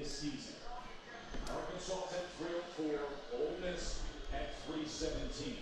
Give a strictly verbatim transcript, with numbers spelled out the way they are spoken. this season. Arkansas at three oh four, Ole Miss at three seventeen.